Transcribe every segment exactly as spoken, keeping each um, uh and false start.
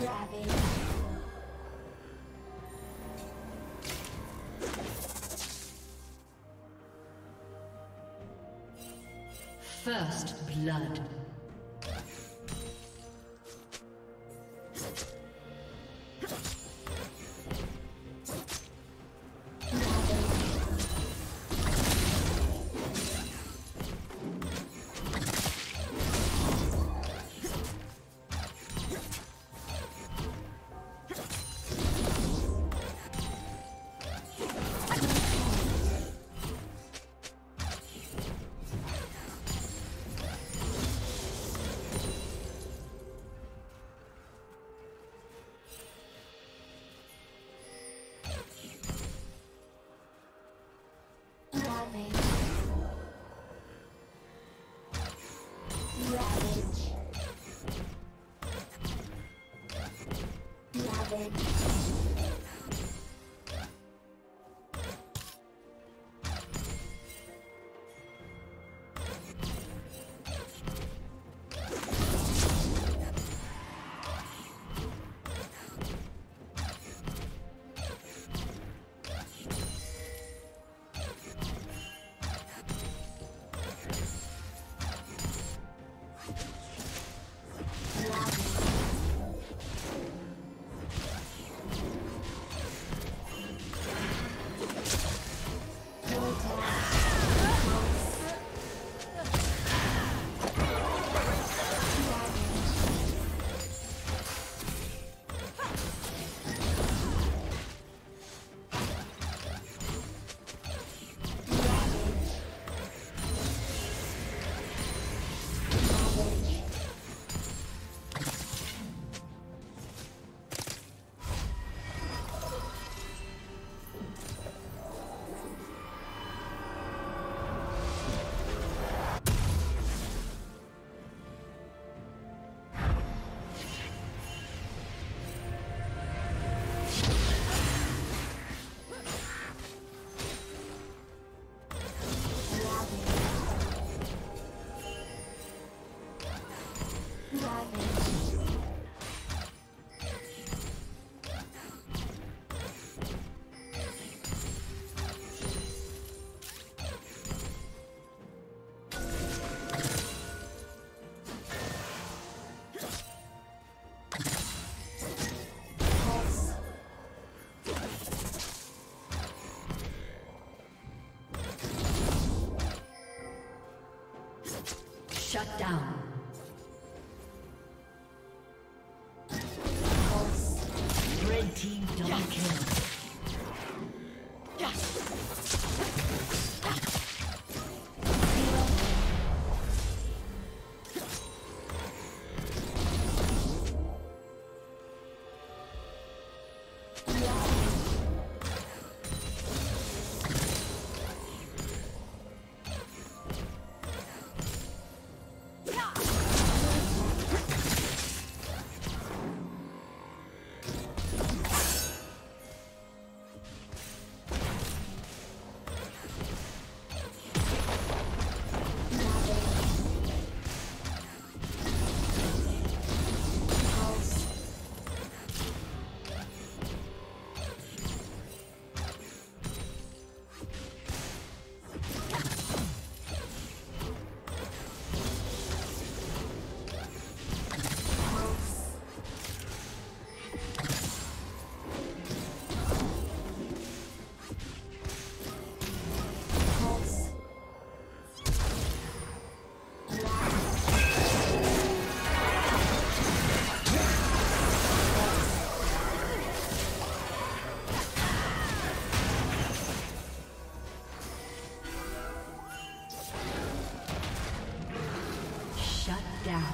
Ravage. First blood. Shut down. Red team double yes. Kill. down.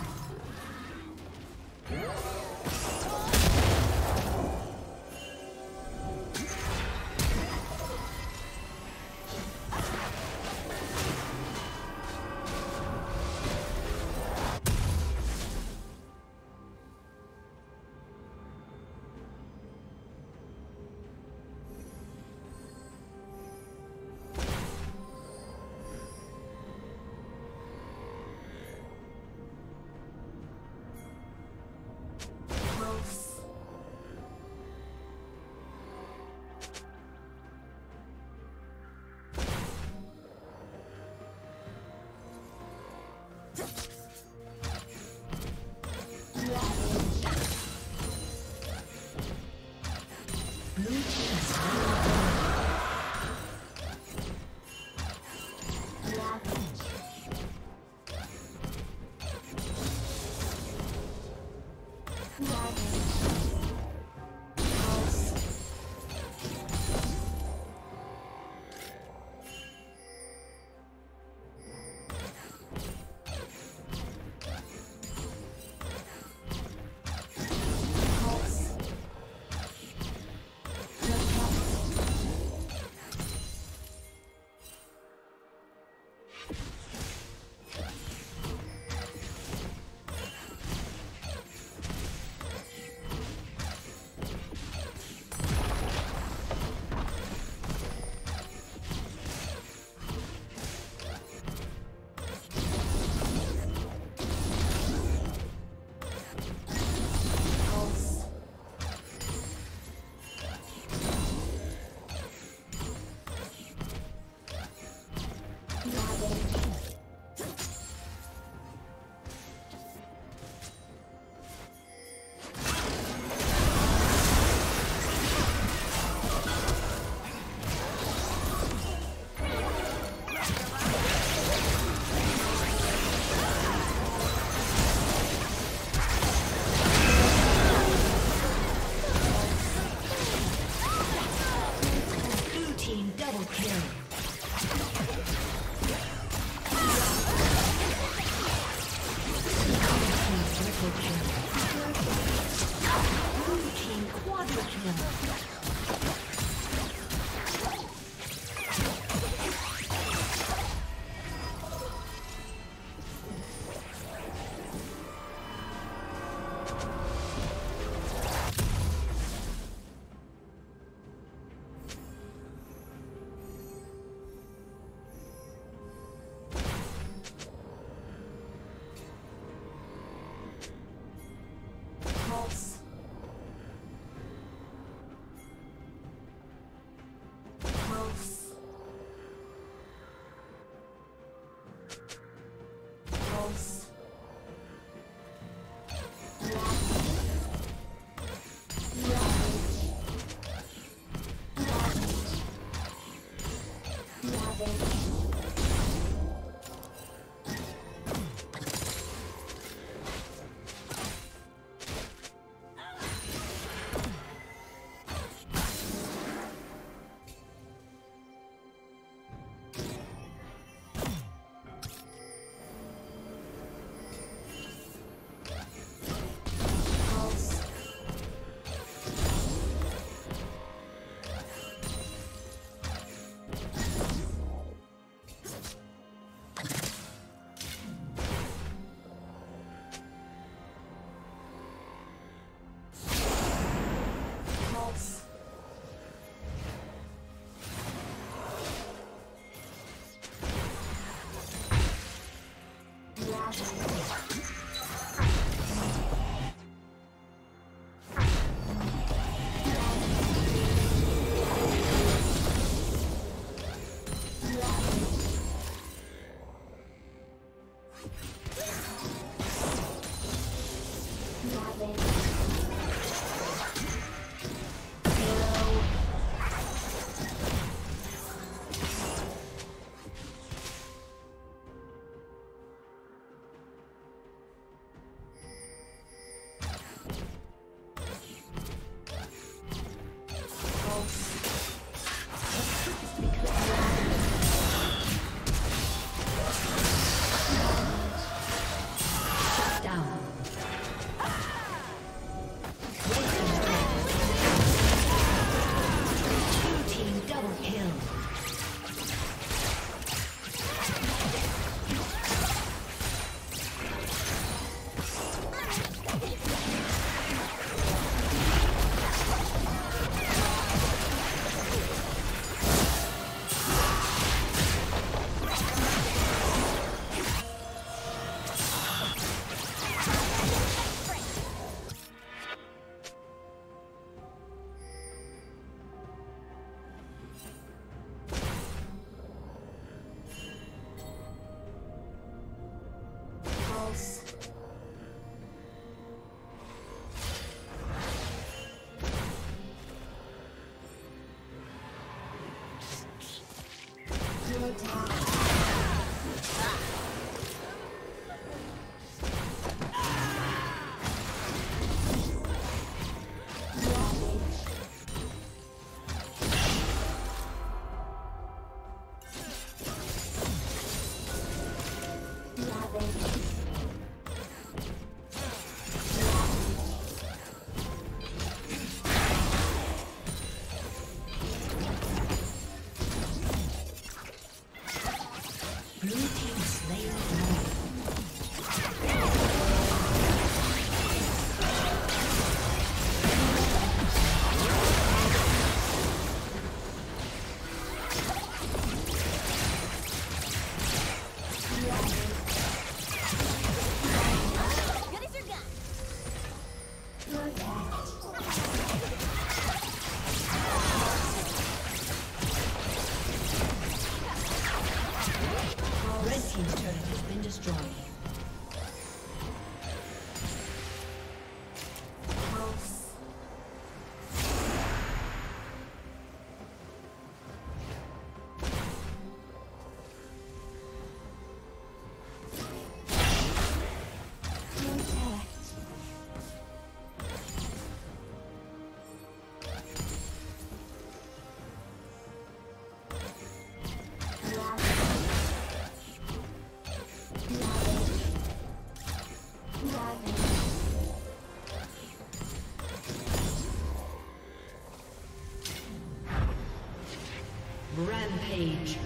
Rampage.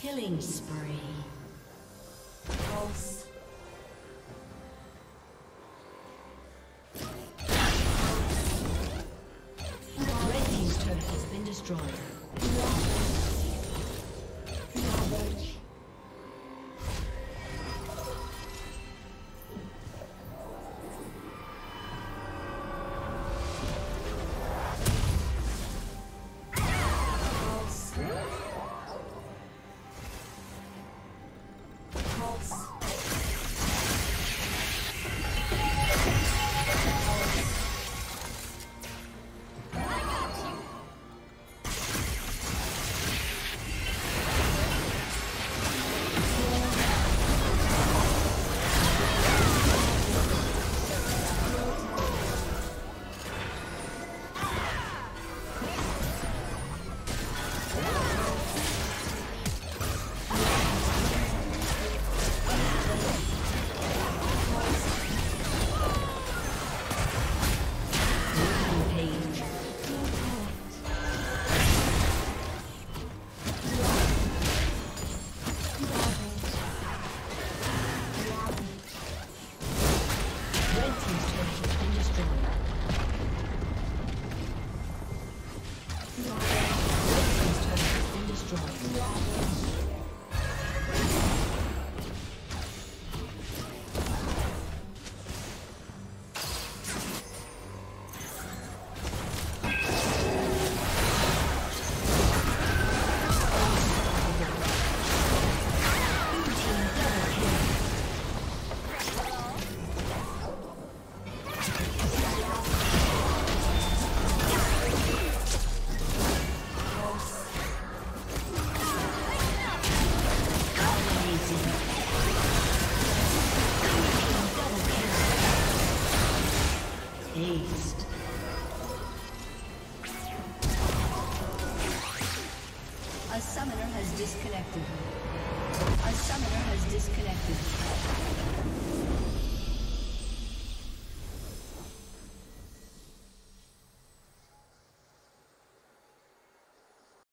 Killing spree. Pulse. Red team's turret has been destroyed. Ravage. A summoner has disconnected. A summoner has disconnected.